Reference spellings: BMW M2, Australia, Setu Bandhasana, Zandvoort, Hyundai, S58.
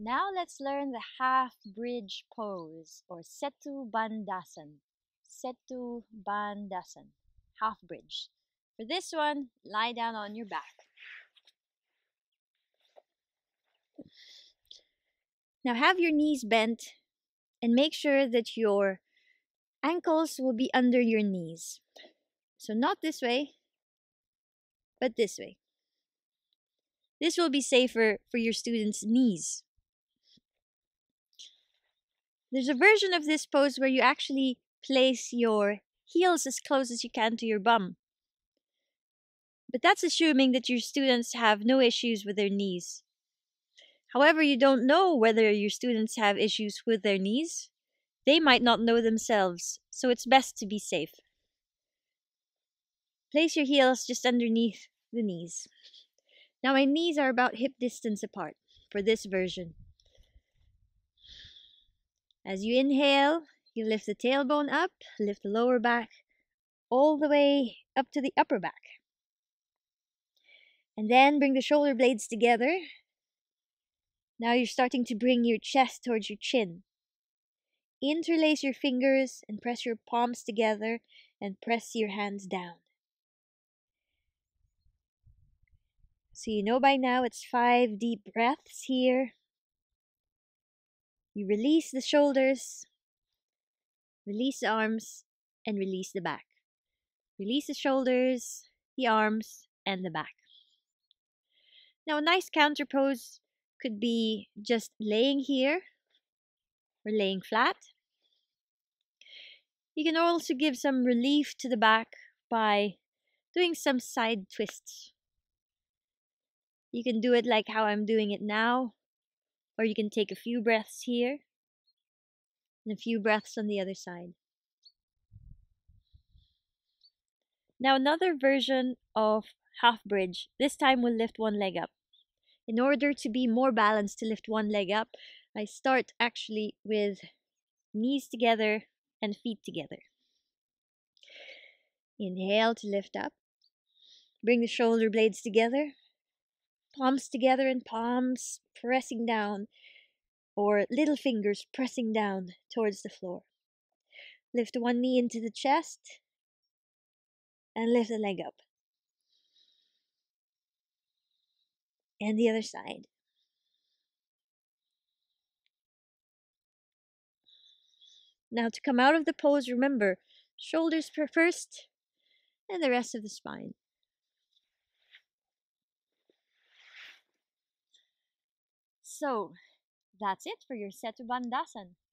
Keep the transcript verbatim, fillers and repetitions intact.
Now let's learn the half bridge pose, or Setu Bandhasana. Setu Bandhasana, half bridge. For this one, lie down on your back. Now have your knees bent and make sure that your ankles will be under your knees. So not this way, but this way. This will be safer for your students' knees. There's a version of this pose where you actually place your heels as close as you can to your bum. But that's assuming that your students have no issues with their knees. However, you don't know whether your students have issues with their knees. They might not know themselves, so it's best to be safe. Place your heels just underneath the knees. Now my knees are about hip distance apart for this version. As you inhale, you lift the tailbone up, lift the lower back all the way up to the upper back. And then bring the shoulder blades together. Now you're starting to bring your chest towards your chin. Interlace your fingers and press your palms together and press your hands down. So you know by now it's five deep breaths here. You release the shoulders, release the arms, and release the back. Release the shoulders, the arms, and the back. Now a nice counter pose could be just laying here or laying flat. You can also give some relief to the back by doing some side twists. You can do it like how I'm doing it now, or you can take a few breaths here and a few breaths on the other side. Now another version of half bridge. This time we'll lift one leg up. In order to be more balanced, to lift one leg up, I start actually with knees together and feet together. Inhale to lift up. Bring the shoulder blades together. Palms together and palms pressing down, or little fingers pressing down towards the floor. Lift one knee into the chest and lift the leg up. And the other side. Now to come out of the pose, remember, shoulders first and the rest of the spine. So that's it for your Setu Bandhasana.